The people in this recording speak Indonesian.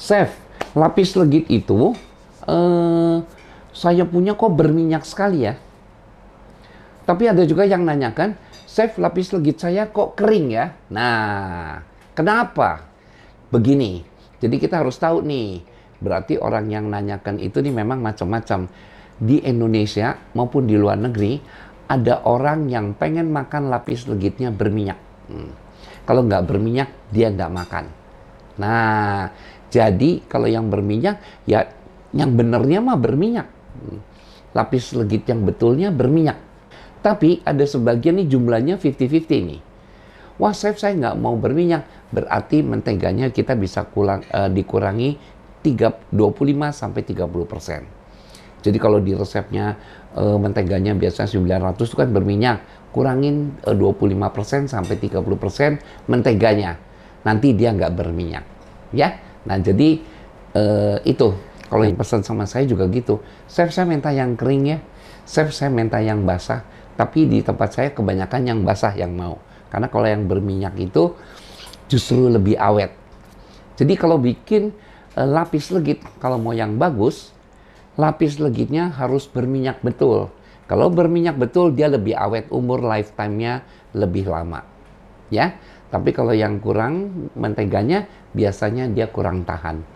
save. Lapis legit itu saya punya kok berminyak sekali ya. Tapi ada juga yang nanyakan, save lapis legit saya kok kering ya. Nah, kenapa? Begini, jadi kita harus tahu nih. Berarti orang yang nanyakan itu nih memang macam-macam. Di Indonesia maupun di luar negeri, ada orang yang pengen makan lapis legitnya berminyak. Kalau nggak berminyak, dia nggak makan. Nah, jadi kalau yang berminyak, ya yang benernya mah berminyak. Lapis legit yang betulnya berminyak. Tapi ada sebagian nih jumlahnya 50-50 nih. Wah, chef saya nggak mau berminyak. Berarti menteganya kita bisa dikurangi 25-30%. Jadi kalau di resepnya menteganya biasanya 900 itu kan berminyak. Kurangin 25-30% menteganya. Nanti dia nggak berminyak. Ya, nah jadi itu. Kalau yang pesan sama saya juga gitu. Chef, saya minta yang kering ya. Chef, saya minta yang basah. Tapi di tempat saya kebanyakan yang basah yang mau. Karena kalau yang berminyak itu justru lebih awet. Jadi kalau bikin lapis legit, kalau mau yang bagus, lapis legitnya harus berminyak betul. Kalau berminyak betul, dia lebih awet. Umur lifetime-nya lebih lama. Ya, tapi kalau yang kurang menteganya, biasanya dia kurang tahan.